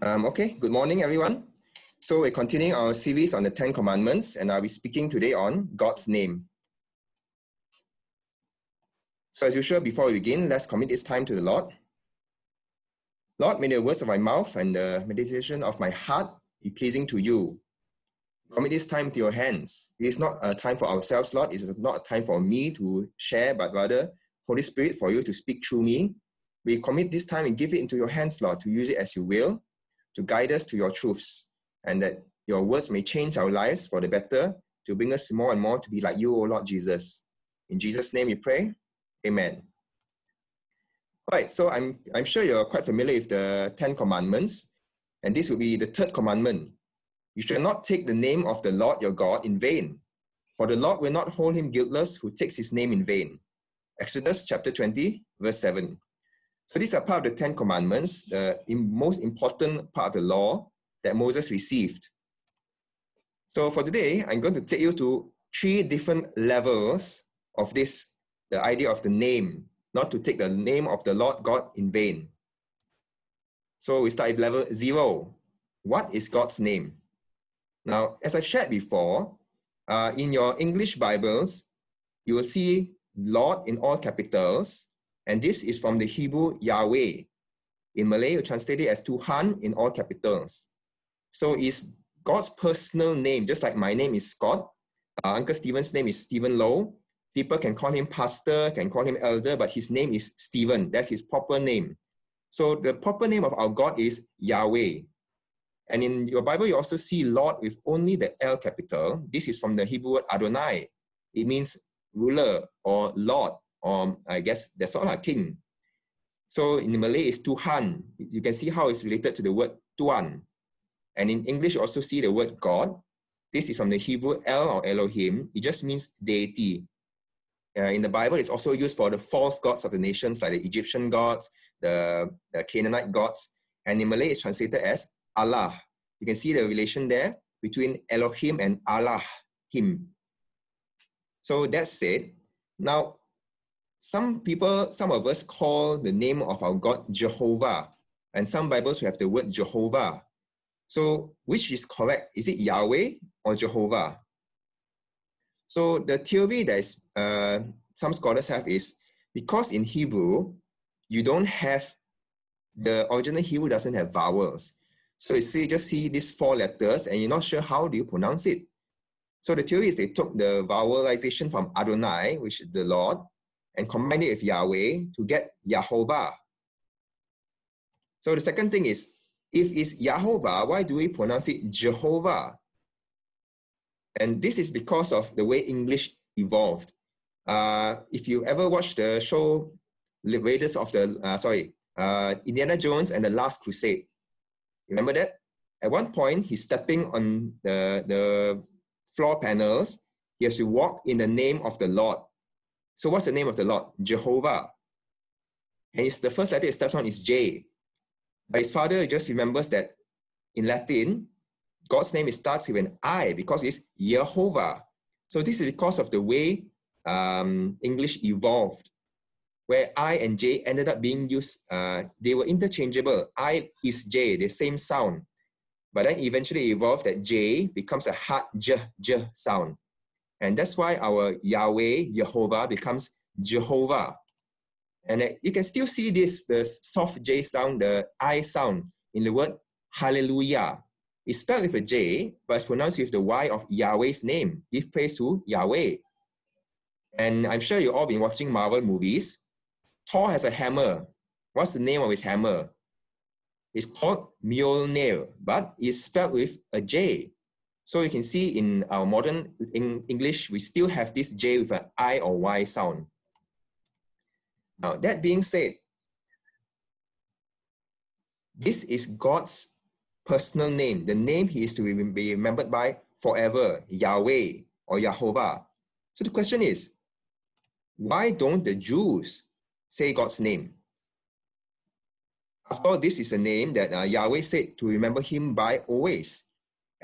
Okay, good morning, everyone. So we're continuing our series on the Ten Commandments, and I'll be speaking today on God's name. So as usual, before we begin, let's commit this time to the Lord. Lord, may the words of my mouth and the meditation of my heart be pleasing to you. Commit this time to your hands. It is not a time for ourselves, Lord. It is not a time for me to share, but rather, Holy Spirit, for you to speak through me. We commit this time and give it into your hands, Lord, to use it as you will, to guide us to your truths, and that your words may change our lives for the better, to bring us more and more to be like you, O Lord Jesus. In Jesus' name we pray. Amen. All right, so I'm sure you're quite familiar with the Ten Commandments, and this will be the third commandment. You shall not take the name of the Lord your God in vain, for the Lord will not hold him guiltless who takes his name in vain. Exodus chapter 20, verse 7. So these are part of the Ten Commandments, the most important part of the law that Moses received. So for today, I'm going to take you to three different levels of this, the idea of the name, not to take the name of the Lord God in vain. So we start with level 0. What is God's name? Now, as I've shared before, in your English Bibles, you will see Lord in all capitals, and this is from the Hebrew Yahweh. In Malay, you translate it as Tuhan in all capitals. So it's God's personal name, just like my name is Scott. Uncle Stephen's name is Stephen Lowe. People can call him pastor, can call him elder, but his name is Stephen. That's his proper name. So the proper name of our God is Yahweh. And in your Bible, you also see Lord with only the L capital. This is from the Hebrew word Adonai. It means ruler or Lord. Or I guess that's all, king. So in Malay, it's Tuhan. You can see how it's related to the word Tuan. And in English, you also see the word God. This is from the Hebrew El or Elohim. It just means deity. In the Bible, it's also used for the false gods of the nations, like the Egyptian gods, the Canaanite gods. And in Malay, it's translated as Allah. You can see the relation there between Elohim and Allah, him. So that's it. Now, some of us call the name of our God Jehovah, and some Bibles have the word Jehovah. So which is correct? Is it Yahweh or Jehovah? So the theory that is, some scholars have is because in Hebrew, you don't have, the original Hebrew doesn't have vowels. So you see, just see these four letters and you're not sure how do you pronounce it. So the theory is they took the vowelization from Adonai, which is the Lord, and combine it with Yahweh to get Yahovah. So the second thing is, if it's Yahovah, why do we pronounce it Jehovah? And this is because of the way English evolved. If you ever watched the show Indiana Jones and the Last Crusade, remember that? At one point, he's stepping on the floor panels. He has to walk in the name of the Lord. So what's the name of the Lord? Jehovah. And it's the first letter it steps on is J. But his father just remembers that in Latin, God's name starts with an I because it's Jehovah. So this is because of the way English evolved, where I and J ended up being used. They were interchangeable. I is J, the same sound. But then eventually it evolved that J becomes a hard J sound. And that's why our Yahweh, Yehovah, becomes Jehovah. And you can still see this, the soft J sound, the I sound, in the word Hallelujah. It's spelled with a J, but it's pronounced with the Y of Yahweh's name. Give praise to Yahweh. And I'm sure you've all been watching Marvel movies. Thor has a hammer. What's the name of his hammer? It's called Mjolnir, but it's spelled with a J. So you can see in our modern English, we still have this J with an I or Y sound. Now, that being said, this is God's personal name, the name he is to be remembered by forever, Yahweh or Yahovah. So the question is, why don't the Jews say God's name? After all, this is a name that Yahweh said to remember him by always.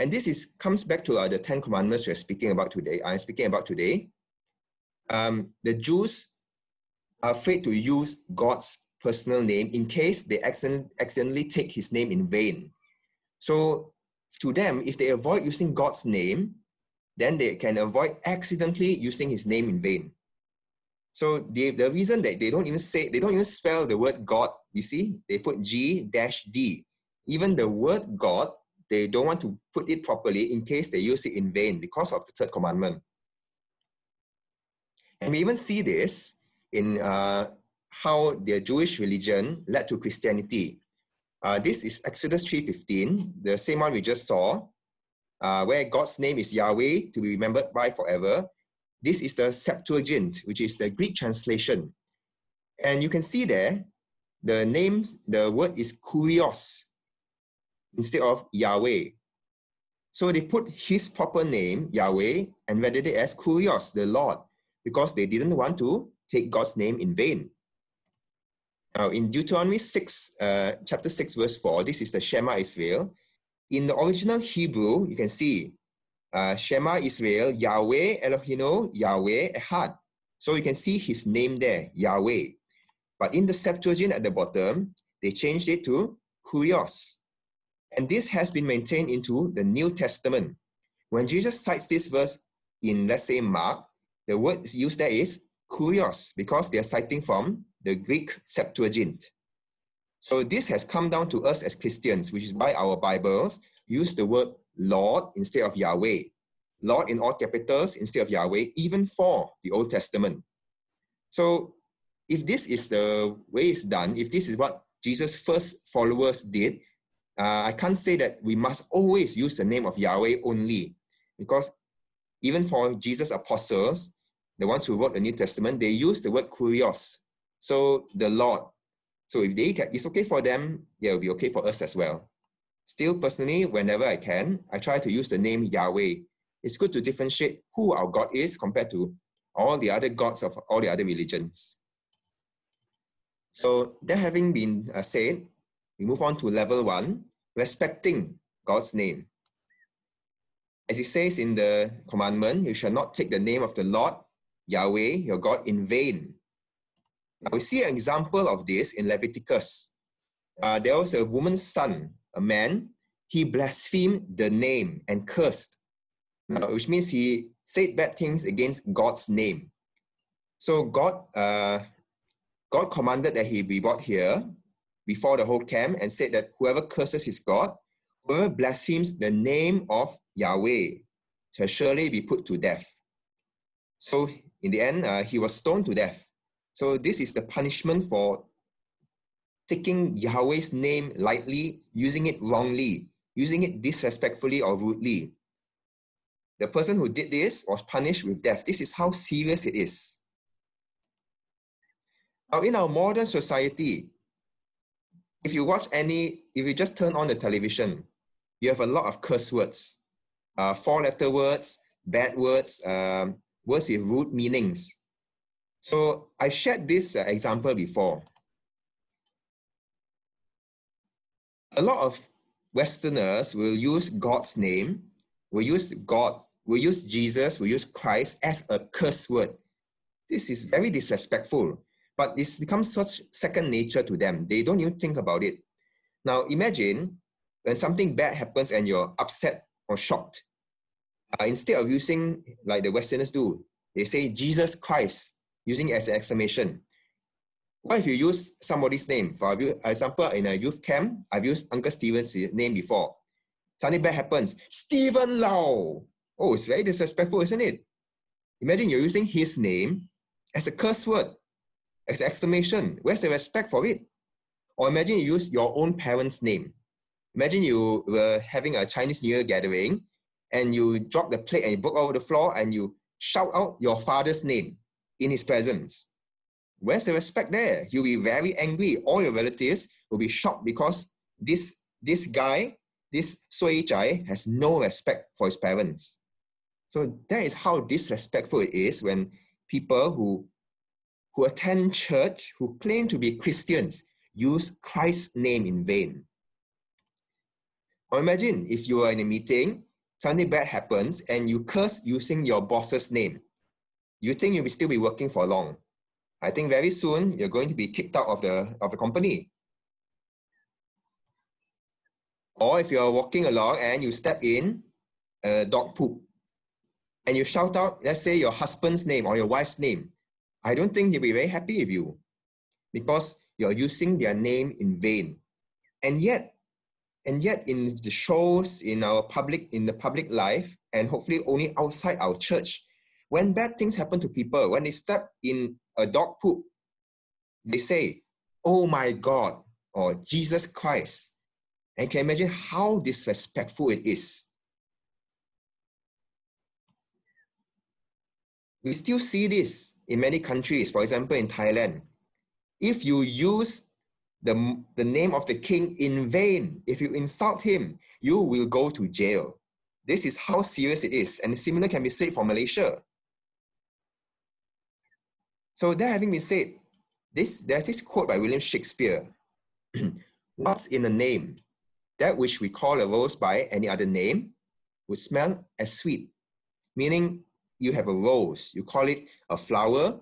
And this comes back to the Ten Commandments we're speaking about today. The Jews are afraid to use God's personal name in case they accidentally take his name in vain. So to them, if they avoid using God's name, then they can avoid accidentally using his name in vain. So the reason that they don't even spell the word God, you see, they put G-D. Even the word God, they don't want to put it properly in case they use it in vain because of the third commandment. And we even see this in how the Jewish religion led to Christianity. This is Exodus 3:15, the same one we just saw, where God's name is Yahweh, to be remembered by forever. This is the Septuagint, which is the Greek translation. And you can see there, the word is Kurios, instead of Yahweh. So they put his proper name, Yahweh, and rendered it as Kurios, the Lord, because they didn't want to take God's name in vain. Now, in Deuteronomy 6, chapter 6, verse 4, this is the Shema Israel. In the original Hebrew, you can see Shema Israel, Yahweh Elohino, Yahweh Ehad. So you can see his name there, Yahweh. But in the Septuagint at the bottom, they changed it to Kurios. And this has been maintained into the New Testament. When Jesus cites this verse in, let's say, Mark, the word used there is Kurios, because they are citing from the Greek Septuagint. So this has come down to us as Christians, which is why our Bibles use the word Lord instead of Yahweh. Lord in all capitals instead of Yahweh, even for the Old Testament. So if this is the way it's done, if this is what Jesus' first followers did, I can't say that we must always use the name of Yahweh only, because even for Jesus' apostles, the ones who wrote the New Testament, they used the word Kurios, so the Lord. So if it's okay for them, yeah, it'll be okay for us as well. Still, personally, whenever I can, I try to use the name Yahweh. It's good to differentiate who our God is compared to all the other gods of all the other religions. So that having been said, we move on to level one, respecting God's name. As it says in the commandment, you shall not take the name of the Lord, Yahweh, your God, in vain. Now we see an example of this in Leviticus. There was a woman's son, a man, he blasphemed the name and cursed, which means he said bad things against God's name. So God commanded that he be brought here before the whole camp and said that whoever curses his God, whoever blasphemes the name of Yahweh, shall surely be put to death. So in the end, he was stoned to death. So this is the punishment for taking Yahweh's name lightly, using it wrongly, using it disrespectfully or rudely. The person who did this was punished with death. This is how serious it is. Now in our modern society, if you just turn on the television, you have a lot of curse words, four-letter words, bad words, words with root meanings. So I shared this example before. A lot of Westerners will use God's name, will use God, will use Jesus, will use Christ as a curse word. This is very disrespectful. But this becomes such second nature to them. They don't even think about it. Now imagine when something bad happens and you're upset or shocked. Instead of using, like the Westerners do, they say Jesus Christ, using it as an exclamation. What if you use somebody's name? For example, in a youth camp, I've used Uncle Stephen's name before. Something bad happens. Stephen Lau! Oh, it's very disrespectful, isn't it? Imagine you're using his name as a curse word, as an exclamation. Where's the respect for it? Or imagine you use your own parents' name. Imagine you were having a Chinese New Year gathering and you drop the plate and you broke over the floor and you shout out your father's name in his presence. Where's the respect there? You'll be very angry. All your relatives will be shocked because this guy, this Sui Chai, has no respect for his parents. So that is how disrespectful it is when people who attend church, who claim to be Christians, use Christ's name in vain. Or imagine if you are in a meeting, something bad happens, and you curse using your boss's name. You think you'll still be working for long. I think very soon you're going to be kicked out of the company. Or if you're walking along and you step in dog poop and you shout out, let's say, your husband's name or your wife's name, I don't think he'll be very happy with you because you're using their name in vain. And yet in the shows, in the public life, and hopefully only outside our church, when bad things happen to people, when they step in a dog poop, they say, "Oh my God," or "Jesus Christ." And can you imagine how disrespectful it is? We still see this in many countries. For example, in Thailand, if you use the name of the king in vain, if you insult him, you will go to jail. This is how serious it is, and similar can be said for Malaysia. So that having been said, there's this quote by William Shakespeare, "What's in a name? That which we call a rose by any other name would smell as sweet." Meaning, you have a rose, you call it a flower,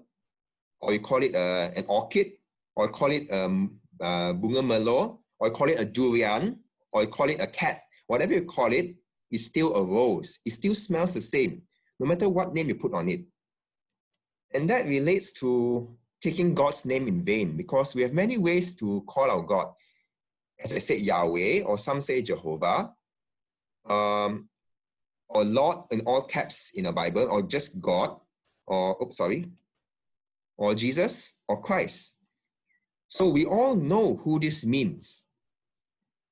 or you call it an orchid, or you call it bunga melo, or you call it a durian, or you call it a cat. Whatever you call it, it's still a rose. It still smells the same, no matter what name you put on it. And that relates to taking God's name in vain, because we have many ways to call our God. As I said, Yahweh, or some say Jehovah, or Lord in all caps in the Bible, or just God, or Jesus, or Christ. So we all know who this means.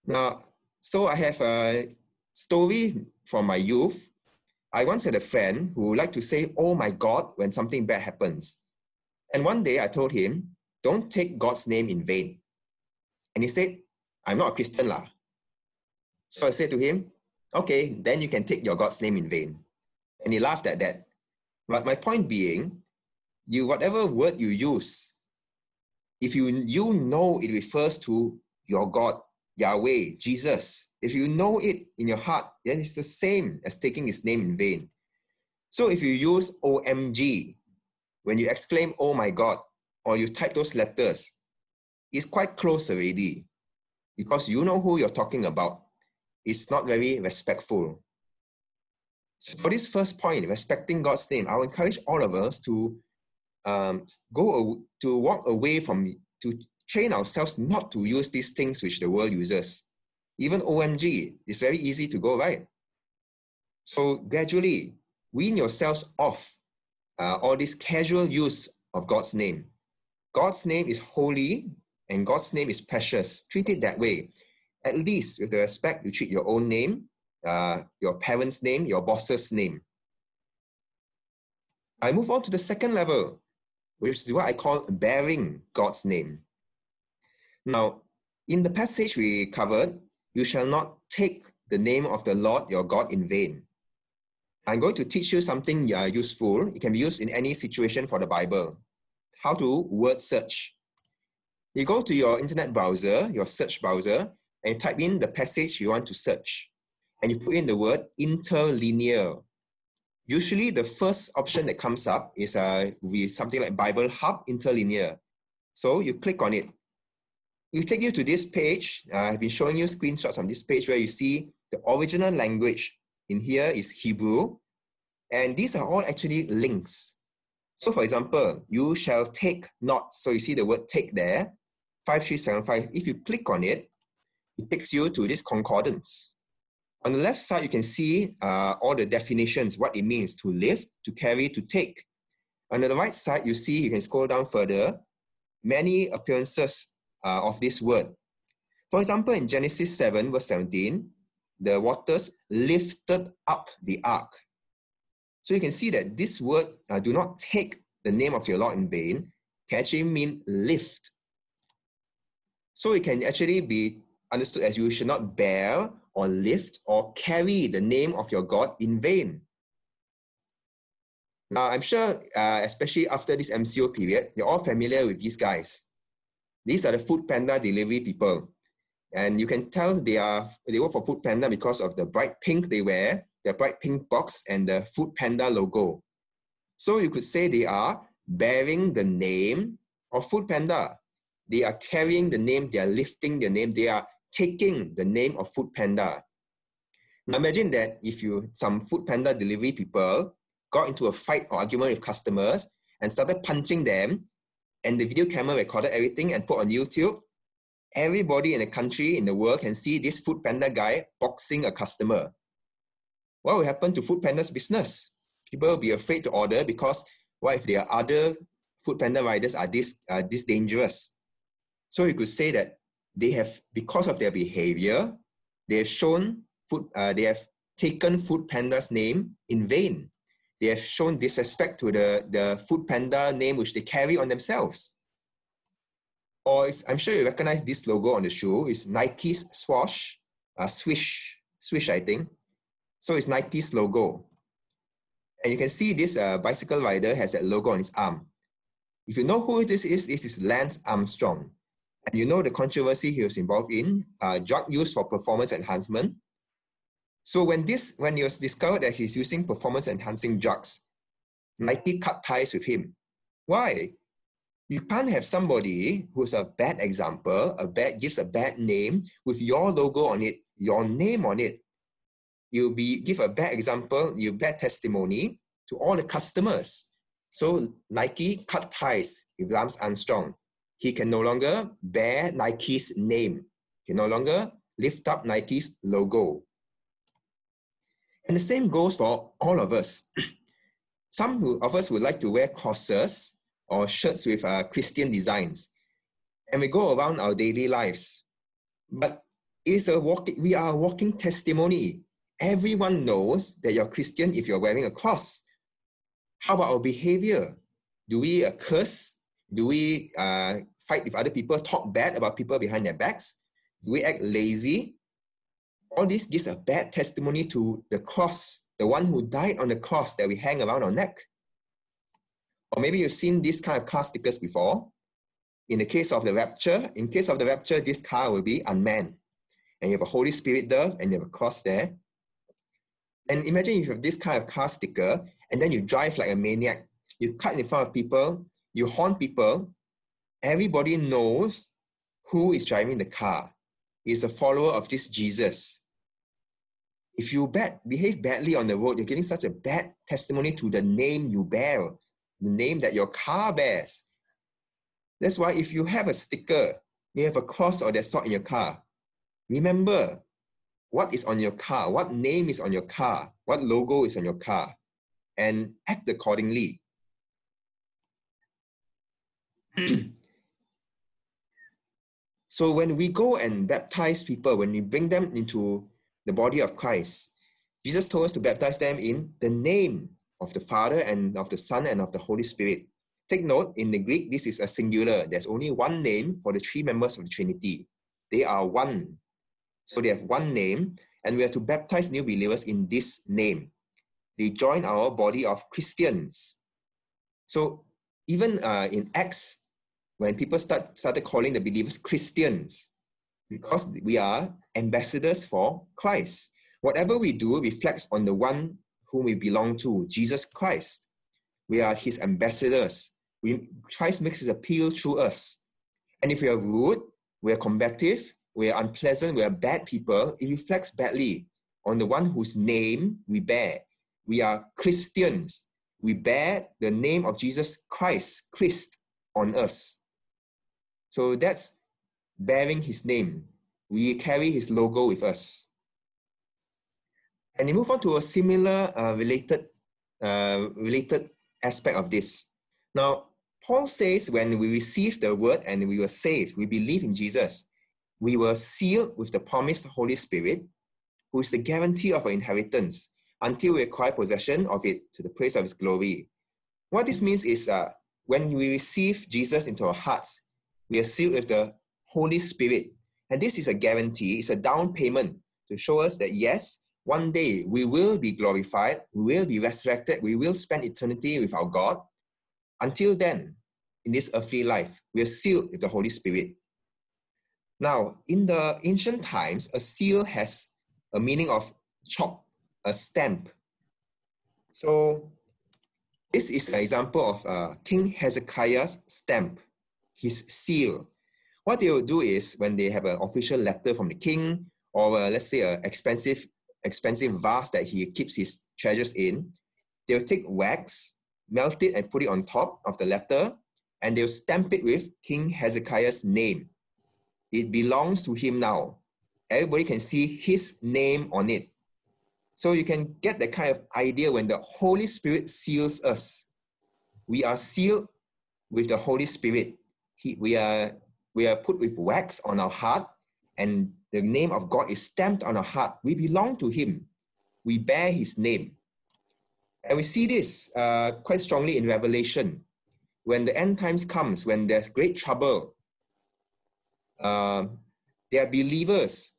Now, so I have a story from my youth. I once had a friend who liked to say, "Oh my God," when something bad happens. And one day I told him, "Don't take God's name in vain." And he said, "I'm not a Christian lah." So I said to him, "Okay, then you can take your God's name in vain." And he laughed at that. But my point being, whatever word you use, if you know it refers to your God, Yahweh, Jesus, if you know it in your heart, then it's the same as taking his name in vain. So if you use OMG, when you exclaim, "Oh my God," or you type those letters, it's quite close already, because you know who you're talking about. It's not very respectful. So for this first point, respecting God's name, I will encourage all of us to to train ourselves not to use these things which the world uses. Even OMG is very easy to go, right? So gradually, wean yourselves off all this casual use of God's name. God's name is holy, and God's name is precious. Treat it that way. At least with the respect you treat your own name, your parents' name, your boss's name. I move on to the second level, which is what I call bearing God's name. Now, in the passage we covered, "You shall not take the name of the Lord your God in vain." I'm going to teach you something useful. It can be used in any situation for the Bible. How to word search. You go to your internet browser, your search browser, and you type in the passage you want to search. And you put in the word interlinear. Usually the first option that comes up is something like Bible Hub Interlinear. So you click on it. It will take you to this page. I've been showing you screenshots on this page where you see the original language. In here is Hebrew. And these are all actually links. So for example, "You shall take not." So you see the word "take" there. 5375, if you click on it, it takes you to this concordance. On the left side, you can see all the definitions, what it means to live, to carry, to take. On the right side, you see, you can scroll down further, many appearances of this word. For example, in Genesis 7, verse 17, the waters lifted up the ark. So you can see that this word, "do not take the name of your Lord in vain," can actually mean lift. So it can actually be understood as "you should not bear or lift or carry the name of your God in vain." Now, I'm sure, especially after this MCO period, you're all familiar with these guys. These are the Foodpanda delivery people. And you can tell they work for Foodpanda because of the bright pink they wear, their bright pink box, and the Foodpanda logo. So you could say they are bearing the name of Foodpanda. They are carrying the name, they are lifting the name, they are taking the name of Foodpanda. Now imagine that if some Foodpanda delivery people got into a fight or argument with customers and started punching them, and the video camera recorded everything and put on YouTube, everybody in the country, in the world can see this Foodpanda guy boxing a customer. What will happen to Foodpanda's business? People will be afraid to order because what if there are other Foodpanda riders are this dangerous? So you could say that they have, because of their behavior, they have shown they have taken Foodpanda's name in vain. They have shown disrespect to the Foodpanda name which they carry on themselves. Or if, I'm sure you recognize this logo on the shoe, it's Nike's swash, swish I think. So it's Nike's logo. And you can see this bicycle rider has that logo on his arm. If you know who this is Lance Armstrong. And you know the controversy he was involved in, drug use for performance enhancement. So when it was discovered that he's using performance-enhancing drugs, Nike cut ties with him. Why? You can't have somebody who's a bad example, gives a bad name with your logo on it, your name on it. You'll give a bad example, bad testimony to all the customers. So Nike cut ties with Lance Armstrong. He can no longer bear Nike's name. He can no longer lift up Nike's logo. And the same goes for all of us. Some of us would like to wear crosses or shirts with Christian designs. And we go around our daily lives. But we are a walking testimony. Everyone knows that you're Christian if you're wearing a cross. How about our behavior? Do we curse? Do we fight with other people, talk bad about people behind their backs? Do we act lazy? All this gives a bad testimony to the cross, the one who died on the cross that we hang around our neck. Or maybe you've seen these kind of car stickers before. In case of the rapture, this car will be unmanned. And you have a Holy Spirit there, and you have a cross there. And imagine you have this kind of car sticker, and then you drive like a maniac. You cut in front of people, you horn people. Everybody knows who is driving the car. Is a follower of this Jesus. If you behave badly on the road, you're giving such a bad testimony to the name you bear, the name that your car bears. That's why if you have a sticker, you have a cross or that sort in your car, remember what is on your car, what name is on your car, what logo is on your car, and act accordingly. So when we go and baptize people, when we bring them into the body of Christ, Jesus told us to baptize them in the name of the Father and of the Son and of the Holy Spirit. Take note, in the Greek, this is a singular. There's only one name for the three members of the Trinity. They are one. So they have one name, and we are to baptize new believers in this name. They join our body of Christians. So even in Acts, when people started calling the believers Christians, because we are ambassadors for Christ. Whatever we do reflects on the one whom we belong to, Jesus Christ. We are his ambassadors. Christ makes his appeal through us. And if we are rude, we are combative, we are unpleasant, we are bad people, it reflects badly on the one whose name we bear. We are Christians. We bear the name of Jesus Christ, Christ, on us. So that's bearing his name. We carry his logo with us. And we move on to a similar related aspect of this. Now, Paul says when we receive the word and we were saved, we believe in Jesus, we were sealed with the promised Holy Spirit, who is the guarantee of our inheritance until we acquire possession of it to the praise of his glory. What this means is when we receive Jesus into our hearts, we are sealed with the Holy Spirit. And this is a guarantee, it's a down payment to show us that yes, one day we will be glorified, we will be resurrected, we will spend eternity with our God. Until then, in this earthly life, we are sealed with the Holy Spirit. Now, in the ancient times, a seal has a meaning of chop, a stamp. So This is an example of King Hezekiah's stamp, his seal. What they will do is when they have an official letter from the king, or let's say an expensive vase that he keeps his treasures in, they'll take wax, melt it and put it on top of the letter, and they'll stamp it with King Hezekiah's name. It belongs to him now. Everybody can see his name on it. So you can get that kind of idea when the Holy Spirit seals us. We are sealed with the Holy Spirit. We are put with wax on our heart, and the name of God is stamped on our heart. We belong to him. We bear his name. And we see this quite strongly in Revelation. When the end times comes, when there's great trouble, there are believers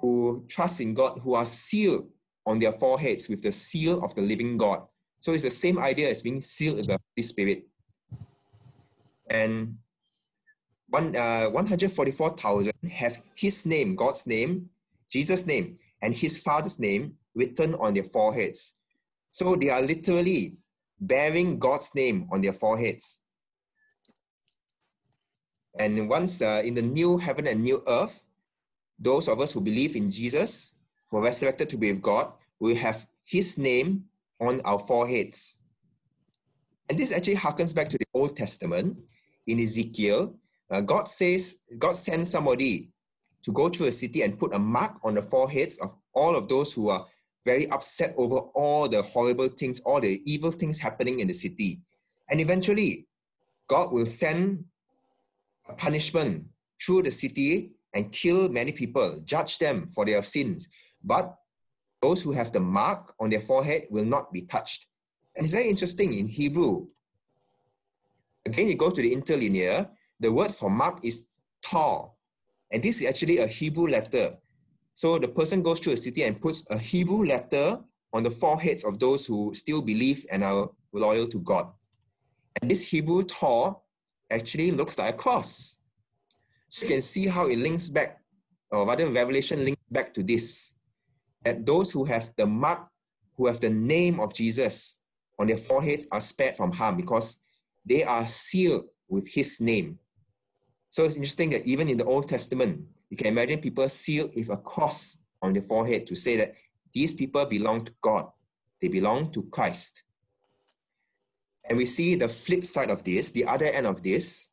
who trust in God, who are sealed on their foreheads with the seal of the living God. So it's the same idea as being sealed with the Holy Spirit. And 144,000 have his name, God's name, Jesus' name, and his Father's name written on their foreheads. So they are literally bearing God's name on their foreheads. And once in the new heaven and new earth, those of us who believe in Jesus, who are resurrected to be with God, will have his name on our foreheads. And this actually harkens back to the Old Testament. In Ezekiel, God sends somebody to go through a city and put a mark on the foreheads of all of those who are very upset over all the horrible things, all the evil things happening in the city. And eventually, God will send a punishment through the city and kill many people, judge them for their sins. But those who have the mark on their forehead will not be touched. And it's very interesting in Hebrew. Again, you go to the interlinear, the word for mark is tor. And this is actually a Hebrew letter. So the person goes through a city and puts a Hebrew letter on the foreheads of those who still believe and are loyal to God. And this Hebrew Tor actually looks like a cross. So you can see how it links back, or rather Revelation links back to this. That those who have the mark, who have the name of Jesus on their foreheads are spared from harm because they are sealed with his name. So it's interesting that even in the Old Testament, you can imagine people sealed with a cross on their forehead to say that these people belong to God. They belong to Christ. And we see the flip side of this, the other end of this,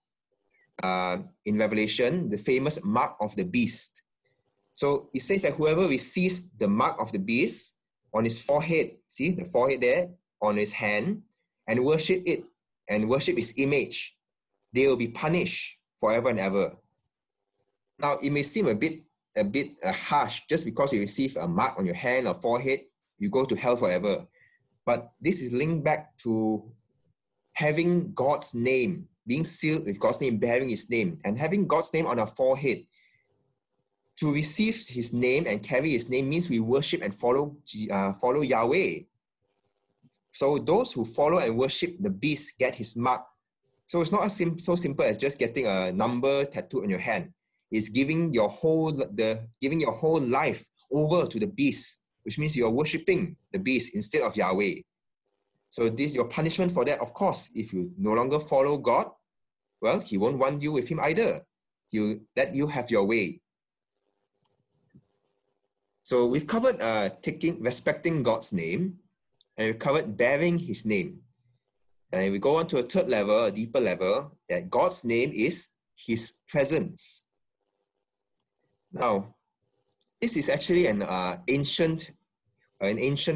in Revelation, the famous mark of the beast. So it says that whoever receives the mark of the beast on his forehead, see the forehead there, on his hand, and worship it, and worship his image, they will be punished forever and ever. Now, it may seem a bit harsh, just because you receive a mark on your hand or forehead, you go to hell forever. But this is linked back to having God's name, being sealed with God's name, bearing his name, and having God's name on our forehead. To receive his name and carry his name means we worship and follow Yahweh. So those who follow and worship the beast get his mark. So it's not so simple as just getting a number tattooed on your hand. Is giving your whole life over to the beast, which means you're worshipping the beast instead of Yahweh. So this your punishment for that, of course, if you no longer follow God, well, he won't want you with him either. He'll let you have your way. So we've covered respecting God's name, and we've covered bearing his name. And we go on to a third level, a deeper level, that God's name is his presence. Now, this is actually an ancient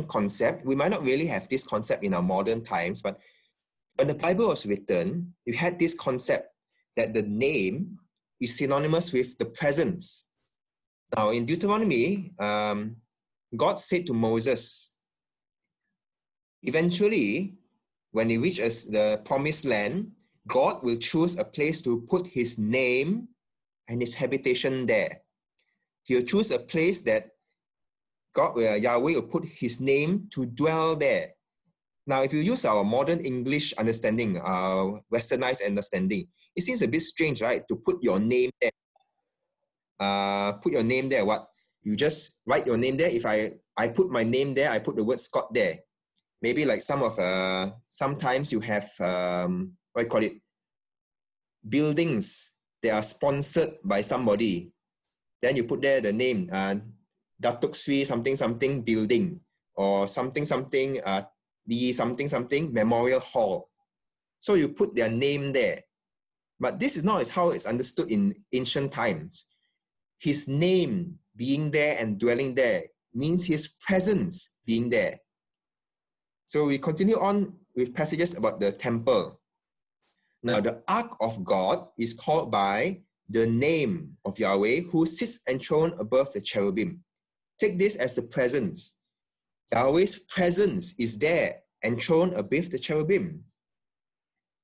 concept. We might not really have this concept in our modern times, but when the Bible was written, you had this concept that the name is synonymous with the presence. Now, in Deuteronomy, God said to Moses, eventually, when he reaches the promised land, God will choose a place to put his name and his habitation there. He'll choose a place that Yahweh will put his name to dwell there. Now, if you use our modern English understanding, our westernized understanding, it seems a bit strange, right? To put your name there. Put your name there, what? You just write your name there. If I put my name there, I put the word Scott there. maybe like some of, sometimes you have, what do you call it, buildings that are sponsored by somebody. Then you put there the name, Datuk Sri something something building, or something something, the something something memorial hall. So you put their name there. But this is not how it's understood in ancient times. His name being there and dwelling there means his presence being there. So we continue on with passages about the temple. Now the ark of God is called by the name of Yahweh, who sits enthroned above the cherubim. Take this as the presence. Yahweh's presence is there, enthroned above the cherubim.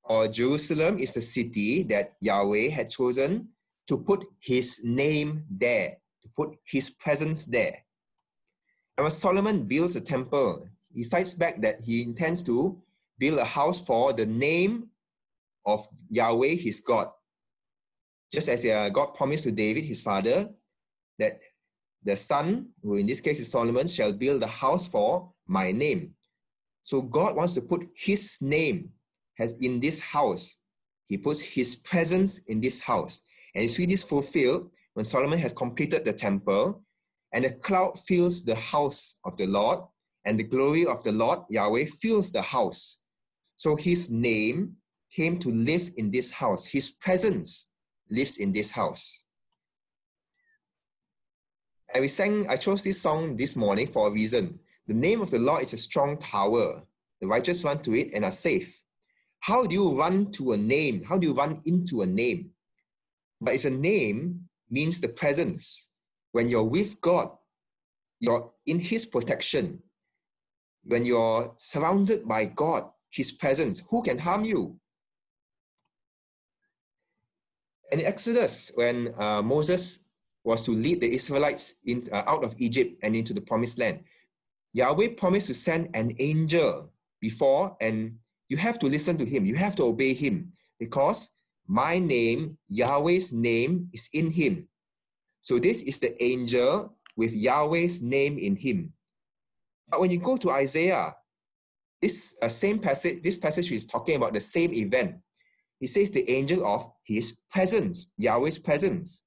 Or Jerusalem is the city that Yahweh had chosen to put his name there, to put his presence there. And when Solomon builds a temple, he cites back that he intends to build a house for the name of Yahweh his God. Just as God promised to David, his father, that the son, who in this case is Solomon, shall build a house for my name. So God wants to put his name in this house. He puts his presence in this house. And you see this fulfilled when Solomon has completed the temple, and a cloud fills the house of the Lord, and the glory of the Lord, Yahweh, fills the house. So his name came to live in this house. His presence lives in this house. And we sang, I chose this song this morning for a reason. The name of the Lord is a strong tower. The righteous run to it and are safe. How do you run to a name? How do you run into a name? But if a name means the presence, when you're with God, you're in his protection. When you're surrounded by God, his presence, who can harm you? And in Exodus, when Moses was to lead the Israelites out of Egypt and into the promised land, Yahweh promised to send an angel before, and you have to listen to him. You have to obey him, because my name, Yahweh's name, is in him. So this is the angel with Yahweh's name in him. But when you go to Isaiah, this passage is talking about the same event. He says the angel of his presence, Yahweh's presence.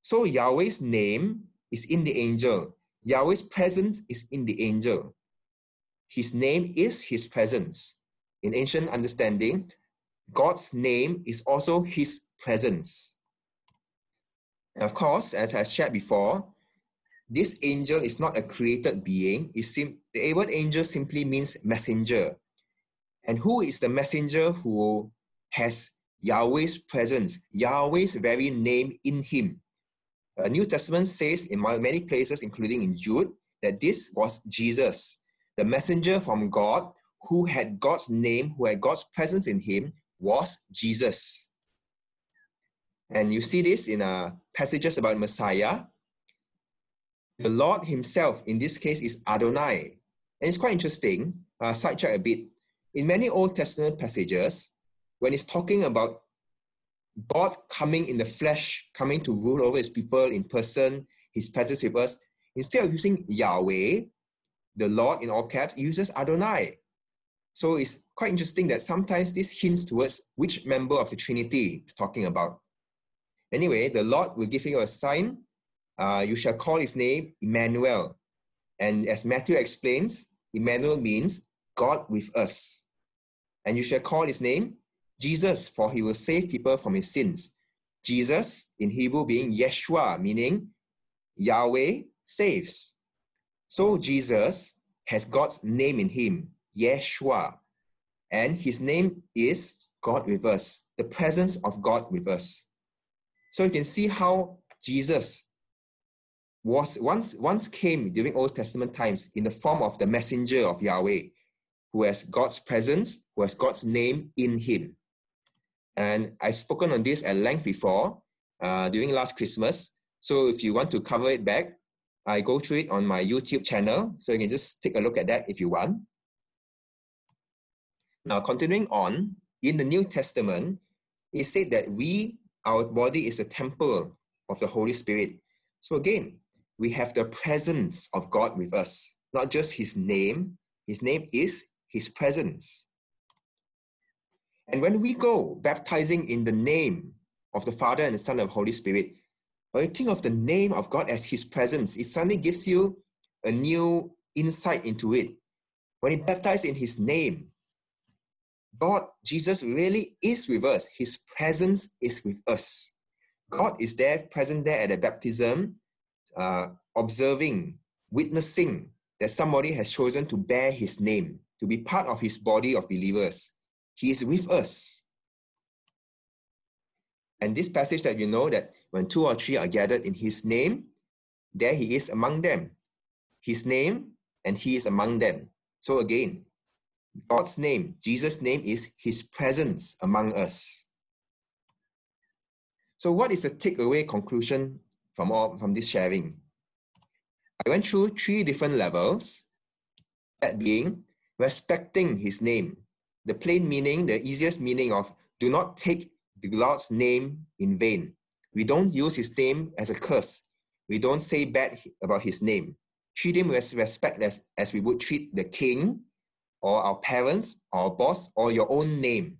So Yahweh's name is in the angel. Yahweh's presence is in the angel. His name is his presence. In ancient understanding, God's name is also his presence. And of course, as I shared before, this angel is not a created being. The word angel simply means messenger. And who is the messenger who has Yahweh's presence, Yahweh's very name in him? The New Testament says in many places, including in Jude, that this was Jesus, the messenger from God who had God's name, who had God's presence in him, was Jesus. And you see this in passages about Messiah. The Lord himself, in this case, is Adonai. And it's quite interesting, sidetrack a bit. In many Old Testament passages, when it's talking about God coming in the flesh, coming to rule over his people in person, his presence with us, instead of using Yahweh, the Lord in all caps, it uses Adonai. So it's quite interesting that sometimes this hints towards which member of the Trinity it's talking about. Anyway, the Lord will give you a sign. You shall call his name Emmanuel. And as Matthew explains, Emmanuel means God with us. And you shall call his name Jesus, for he will save people from his sins. Jesus, in Hebrew, being Yeshua, meaning Yahweh saves. So Jesus has God's name in him, Yeshua. And his name is God with us, the presence of God with us. So you can see how Jesus was once came during Old Testament times in the form of the messenger of Yahweh, who has God's presence, who has God's name in him. And I've spoken on this at length before, during last Christmas. So if you want to cover it back, I go through it on my YouTube channel. So you can just take a look at that if you want. Now, continuing on, in the New Testament, it said that our body is a temple of the Holy Spirit. So again, we have the presence of God with us, not just his name, His name is his presence. And when we go baptizing in the name of the Father and the Son and the Holy Spirit, when you think of the name of God as his presence, it suddenly gives you a new insight into it. When you baptize in his name, God, Jesus, really is with us. His presence is with us. God is there, present there at the baptism, observing, witnessing that somebody has chosen to bear his name, to be part of his body of believers. He is with us. And this passage that you know, that when two or three are gathered in his name, there he is among them. His name, and he is among them. So again, God's name, Jesus' name, is his presence among us. So what is the takeaway conclusion from this sharing? I went through three different levels, that being respecting his name. The plain meaning, the easiest meaning of do not take the Lord's name in vain. We don't use his name as a curse. We don't say bad about his name. Treat him with respect as we would treat the king, or our parents, or our boss, or your own name.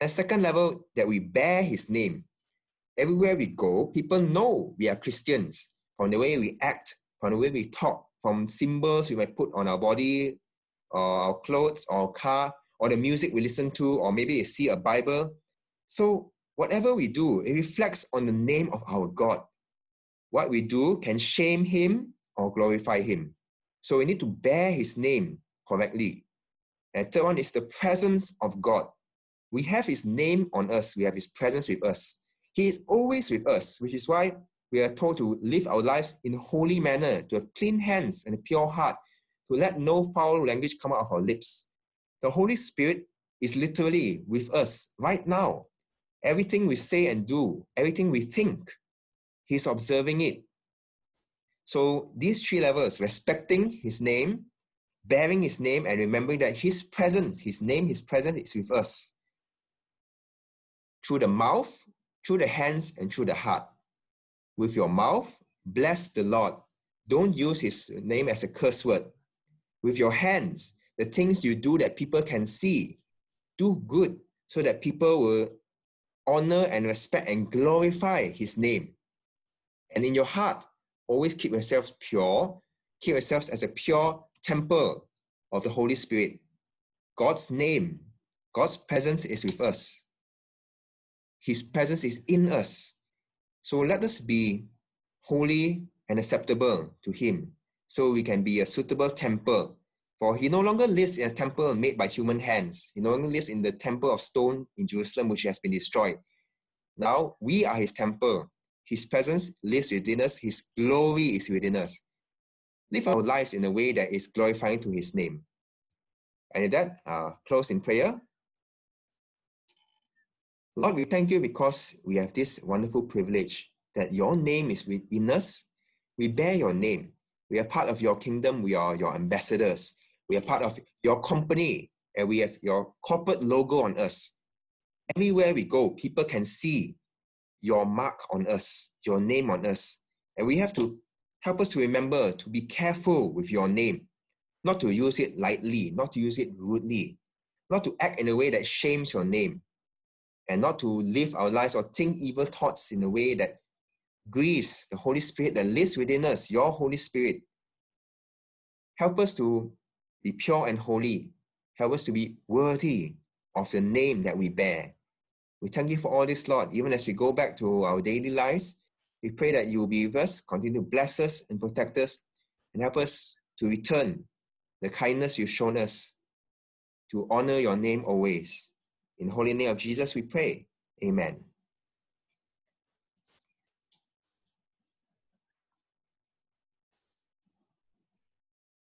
And second level, that we bear his name. Everywhere we go, people know we are Christians, from the way we act, from the way we talk, from symbols we might put on our body, or our clothes, or our car, or the music we listen to, or maybe they see a Bible. So whatever we do, it reflects on the name of our God. What we do can shame him or glorify him. So we need to bear his name correctly. And third one is the presence of God. We have his name on us. We have his presence with us. He is always with us, which is why we are told to live our lives in a holy manner, to have clean hands and a pure heart, to let no foul language come out of our lips. The Holy Spirit is literally with us right now. Everything we say and do, everything we think, he's observing it. So these three levels, respecting his name, bearing his name, and remembering that his presence, his name, his presence is with us. Through the mouth, through the hands, and through the heart. With your mouth, bless the Lord. Don't use his name as a curse word. With your hands, the things you do that people can see, do good so that people will honor and respect and glorify his name. And in your heart, always keep yourselves pure. Keep yourselves as a pure temple of the Holy Spirit. God's name, God's presence is with us. His presence is in us. So let us be holy and acceptable to him, so we can be a suitable temple. For he no longer lives in a temple made by human hands. He no longer lives in the temple of stone in Jerusalem, which has been destroyed. Now we are his temple. His presence lives within us. His glory is within us. Live our lives in a way that is glorifying to his name. And with that, close in prayer. Lord, we thank you because we have this wonderful privilege that your name is within us. We bear your name. We are part of your kingdom. We are your ambassadors. We are part of your company, and we have your corporate logo on us. Everywhere we go, people can see your mark on us, your name on us. And we have to help us to remember to be careful with your name, not to use it lightly, not to use it rudely, not to act in a way that shames your name, and not to live our lives or think evil thoughts in a way that grieves the Holy Spirit that lives within us, your Holy Spirit. Help us to be pure and holy. Help us to be worthy of the name that we bear. We thank you for all this, Lord. Even as we go back to our daily lives, we pray that you will be with us, continue to bless us and protect us, and help us to return the kindness you've shown us, to honor your name always. In the holy name of Jesus, we pray. Amen.